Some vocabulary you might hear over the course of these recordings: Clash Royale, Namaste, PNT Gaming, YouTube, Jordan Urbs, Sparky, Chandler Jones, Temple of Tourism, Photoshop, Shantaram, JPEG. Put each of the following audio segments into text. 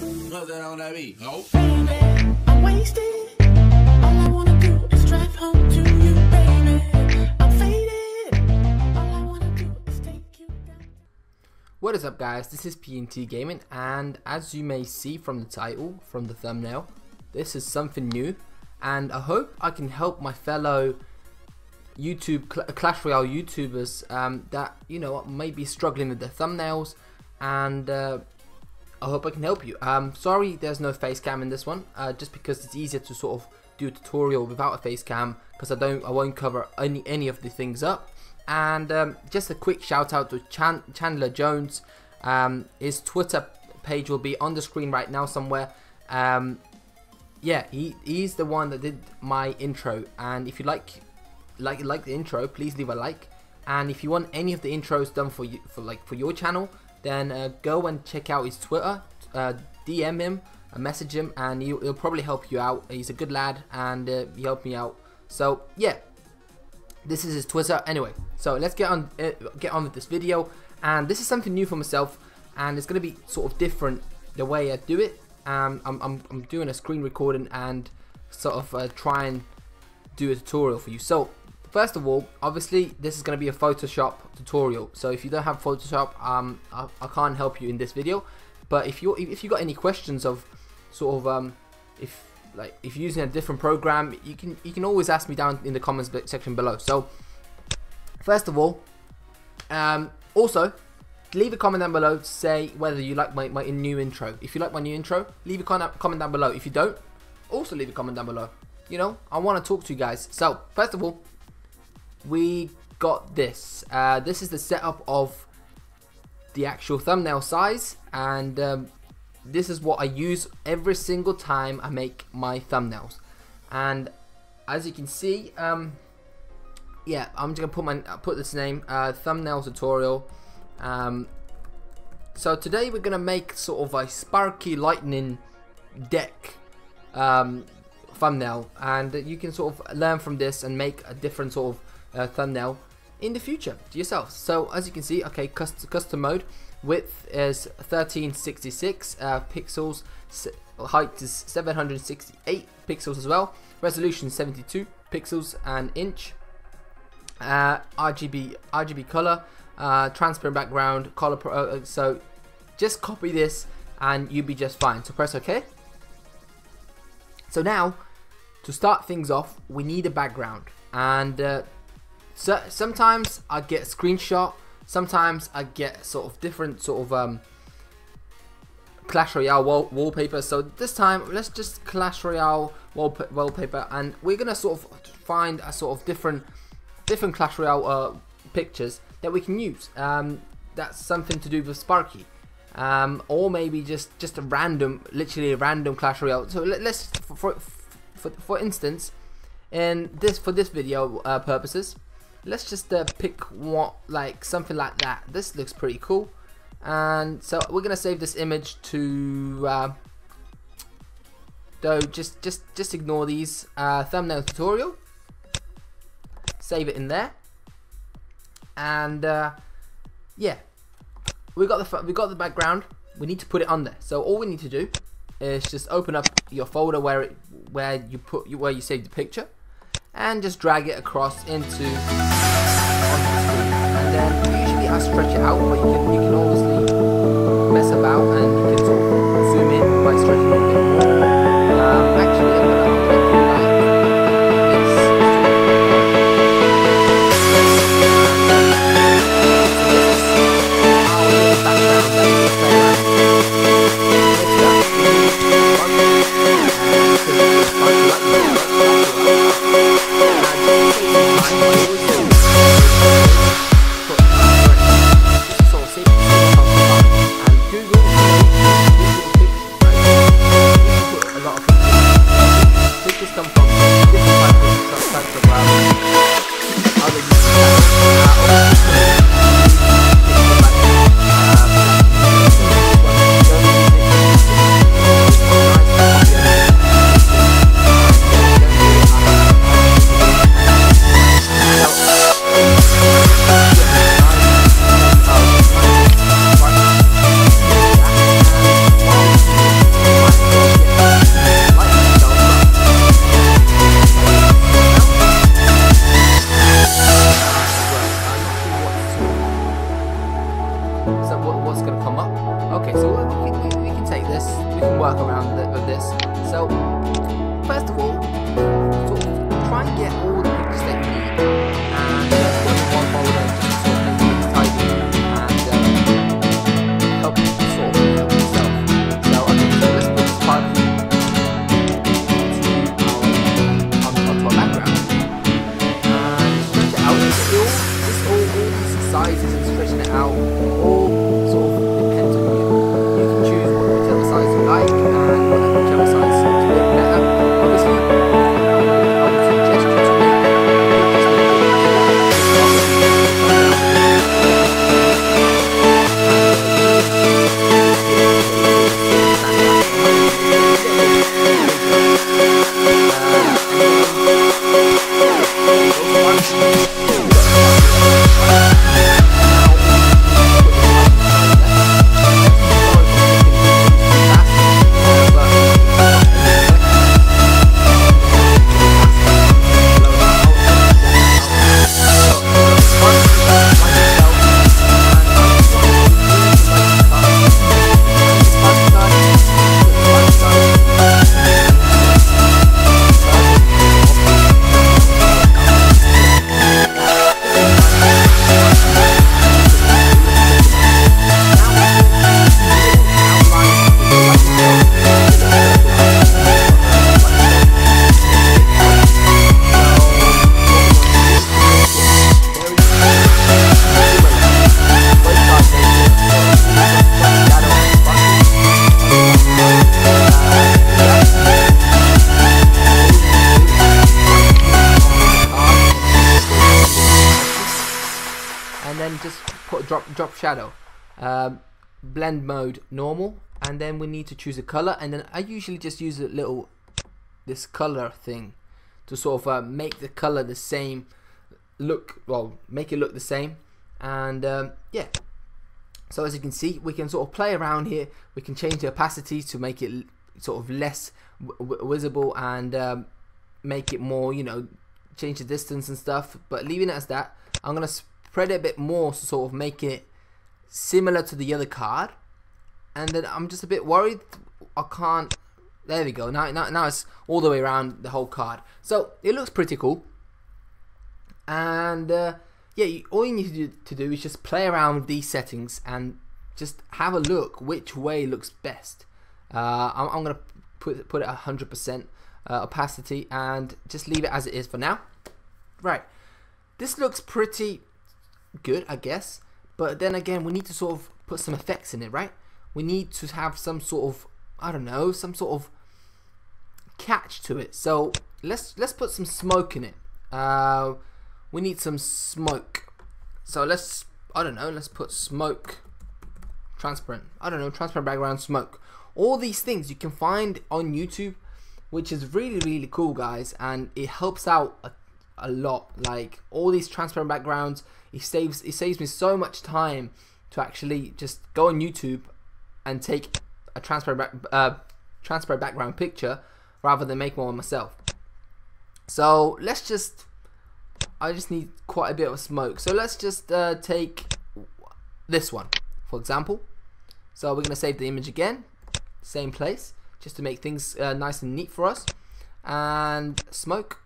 What's that on that beat? Oh. Baby, I'm wasted. All I wanna do is drive home to you, baby. I'm faded. All I wanna do is take you down. What is up, guys? This is PNT Gaming, and as you may see from the title, from the thumbnail, this is something new, and I hope I can help my fellow YouTube Clash Royale YouTubers that, you know, may be struggling with their thumbnails, and I hope I can help you. Sorry there's no face cam in this one, just because it's easier to sort of do a tutorial without a face cam, because I won't cover any of the things up. And just a quick shout out to Chandler Jones. His Twitter page will be on the screen right now somewhere. Yeah, he's the one that did my intro, and if you like the intro, please leave a like. And if you want any of the intros done for you, for your channel, then go and check out his Twitter, DM him, message him, and he'll probably help you out. He's a good lad, and he helped me out. So yeah, this is his Twitter. Anyway, so let's get on with this video. And this is something new for myself, and it's gonna be sort of different the way I do it. I'm doing a screen recording and sort of try and do a tutorial for you. So first of all, obviously this is going to be a Photoshop tutorial, so if you don't have Photoshop, I can't help you in this video. But if you got any questions of sort of if you're using a different program, you can always ask me down in the comments section below. So first of all, also leave a comment down below to say whether you like my new intro. If you like my new intro, leave a comment down below. If you don't, also leave a comment down below. You know, I want to talk to you guys. So first of all, we got this. This is the setup of the actual thumbnail size, and this is what I use every single time I make my thumbnails. And as you can see, yeah, I'm just gonna put this name, thumbnail tutorial. So today we're gonna make sort of a Sparky lightning deck thumbnail, and you can sort of learn from this and make a different sort of thumbnail in the future to yourself. So as you can see, okay, custom mode, width is 1366 pixels, height is 768 pixels as well, resolution 72 pixels an inch, RGB color, transparent background, color so just copy this and you'll be just fine. So press OK. So now, to start things off, we need a background, and so sometimes I get a screenshot, sometimes I get sort of different sort of Clash Royale wallpaper. So this time, let's just Clash Royale wallpaper, and we're gonna sort of find a sort of different Clash Royale pictures that we can use. That's something to do with Sparky, or maybe just a random, literally a random Clash Royale. So let's for instance, in this for this video purposes, let's just pick what, like something like that. This looks pretty cool, and so we're gonna save this image to. Though just ignore these thumbnail tutorial. Save it in there, and yeah, we got the background. We need to put it on there. So all we need to do is just open up your folder where you saved the picture, and just drag it across onto the screen. And then usually I stretch it out, but you can obviously mess about, and you can sort of zoom in by stretching it. Actually, I'm gonna shadow. Blend mode normal, and then we need to choose a color, and then I usually just use a little this color thing to sort of make the color the same look, well, make it look the same. And yeah, so as you can see, we can sort of play around here. We can change the opacity to make it sort of less visible, and make it more, you know, change the distance and stuff, but leaving it as that. I'm gonna spread it a bit more to sort of make it similar to the other card, and then I'm just a bit worried I can't. There we go. Now it's all the way around the whole card, so it looks pretty cool. And yeah, all you need to do is just play around with these settings and just have a look which way looks best. I'm gonna put it 100% opacity and just leave it as it is for now. Right, this looks pretty good, I guess. But then again, we need to sort of put some effects in it, right? We need to have some sort of, I don't know, some sort of catch to it. So let's put some smoke in it. We need some smoke. So let's, I don't know, let's put smoke, transparent. I don't know, transparent background, smoke. All these things you can find on YouTube, which is really, really cool, guys. And it helps out a lot. Like all these transparent backgrounds, it saves me so much time to actually just go on YouTube and take a transparent background picture rather than make one myself. So let's just, I just need quite a bit of smoke, so let's just take this one for example. So we're gonna save the image again, same place, just to make things nice and neat for us. And smoke,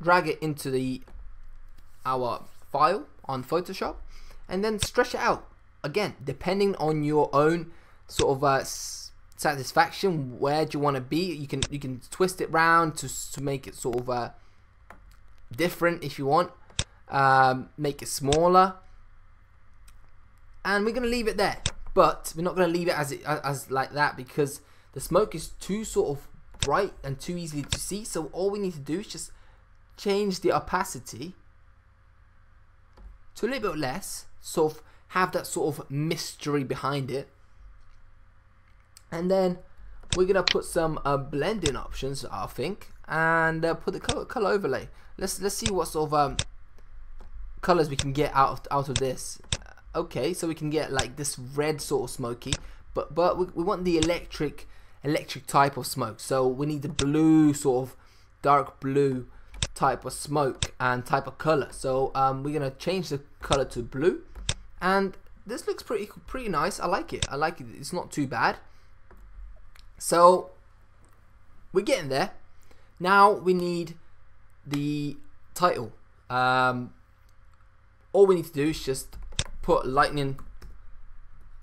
drag it into our file on Photoshop, and then stretch it out again depending on your own sort of satisfaction. Where do you want to be? You can twist it round to make it sort of different if you want. Make it smaller, and we're gonna leave it there, but we're not gonna leave it as like that, because the smoke is too sort of bright and too easily to see. So all we need to do is just change the opacity to a little bit less, sort of have that sort of mystery behind it. And then we're gonna put some blending options, I think, and put the color overlay. Let's see what sort of colors we can get out of this. Okay, so we can get like this red sort of smoky, but we want the electric type of smoke, so we need the blue, sort of dark blue type of smoke and type of color. So we're gonna change the color to blue, and this looks pretty nice. I like it. It's not too bad. So we're getting there. Now we need the title. All we need to do is just put lightning.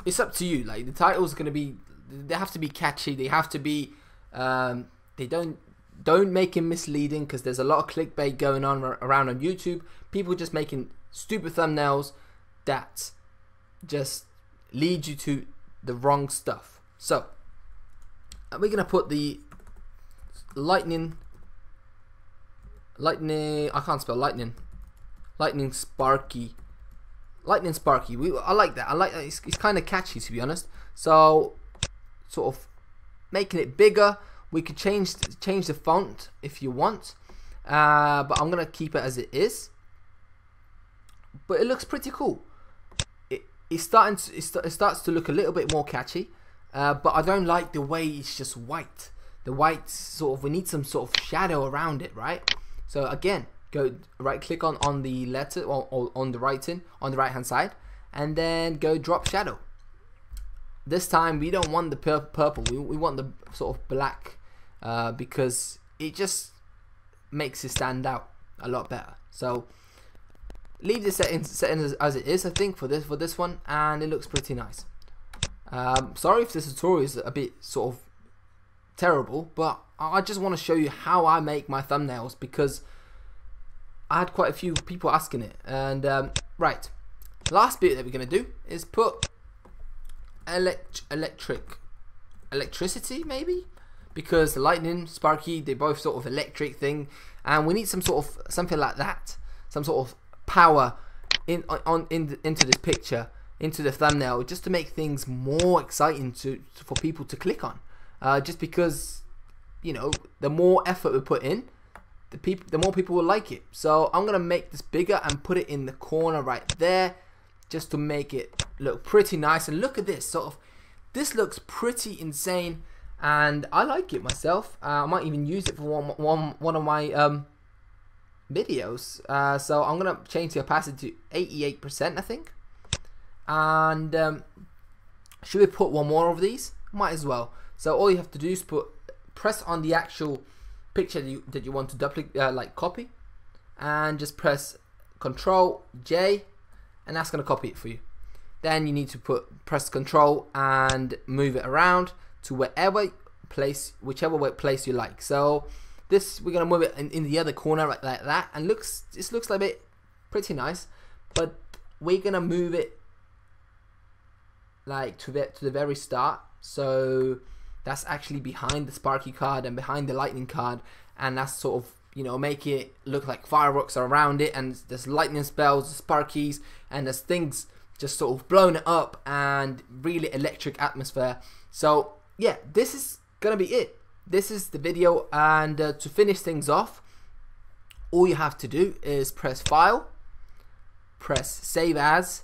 It's up to you. Like, the title is gonna be, they have to be catchy. They have to be. They don't make it misleading, because there's a lot of clickbait going on around on YouTube. People just making stupid thumbnails that just lead you to the wrong stuff. So we're gonna put the lightning. I can't spell lightning. Lightning Sparky. I like that. It's kind of catchy, to be honest. So sort of making it bigger. We could change the font if you want, but I'm gonna keep it as it is. But it looks pretty cool. It starts to look a little bit more catchy, but I don't like the way it's just white. The white sort of, we need some sort of shadow around it, right? So again, go right click on the letter, or on the writing on the right hand side, and then go drop shadow. This time we don't want the purple. We want the sort of black. Because it just makes it stand out a lot better. So leave the settings as it is, I think, for this one, and it looks pretty nice. Sorry if this tutorial is a bit sort of terrible, but I just want to show you how I make my thumbnails, because I had quite a few people asking it. And right, last bit that we're gonna do is put electricity, maybe, because the lightning, sparky, they both sort of electric thing, and we need some sort of something like that, some sort of power into this picture, into the thumbnail just to make things more exciting for people to click on. Just because, you know, the more effort we put in, the more people will like it. So I'm gonna make this bigger and put it in the corner right there, just to make it look pretty nice. And look at this, sort of, this looks pretty insane, and I like it myself. I might even use it for one of my videos. So I'm gonna change the opacity to 88%, I think. And should we put one more of these? Might as well. So all you have to do is press on the actual picture that you want to duplicate, like copy, and just press Control J, and that's gonna copy it for you. Then you need to press Control and move it around to whichever place you like. So this, we're gonna move it in the other corner like that, and this looks like it pretty nice, but we're gonna move it like to the very start. So that's actually behind the Sparky card and behind the lightning card, and that's sort of, you know, make it look like fireworks are around it, and there's lightning spells, Sparkies, and there's things just sort of blowing it up, and really electric atmosphere. So yeah, this is gonna be it. This is the video, and to finish things off, all you have to do is press File, press Save As,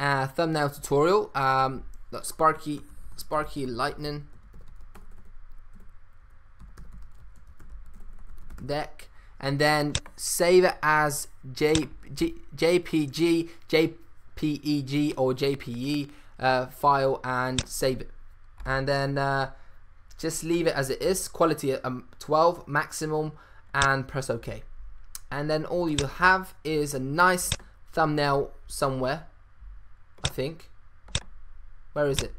Thumbnail Tutorial, Sparky Lightning Deck, and then save it as JPG, JPEG, or JPE file, and save it. And then just leave it as it is, quality 12 maximum, and press OK. And then all you will have is a nice thumbnail somewhere. I think, where is it?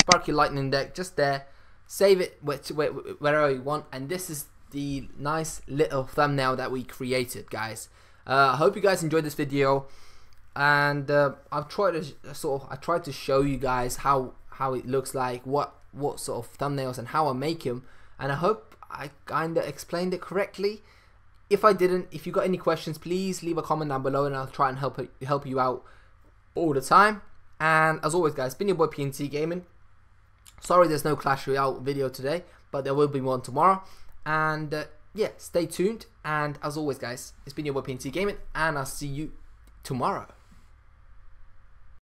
Sparky Lightning Deck, just there. Save it wherever you want, and this is the nice little thumbnail that we created, guys. I hope you guys enjoyed this video, and I tried to show you guys how it looks like, what sort of thumbnails and how I make them, and I hope I kinda explained it correctly. If I didn't, if you got any questions, please leave a comment down below, and I'll try and help you out all the time. And as always, guys, been your boy PNT Gaming. Sorry there's no Clash Royale video today, but there will be one tomorrow. And yeah, stay tuned, and as always, guys, it's been your boy PNT Gaming, and I'll see you tomorrow.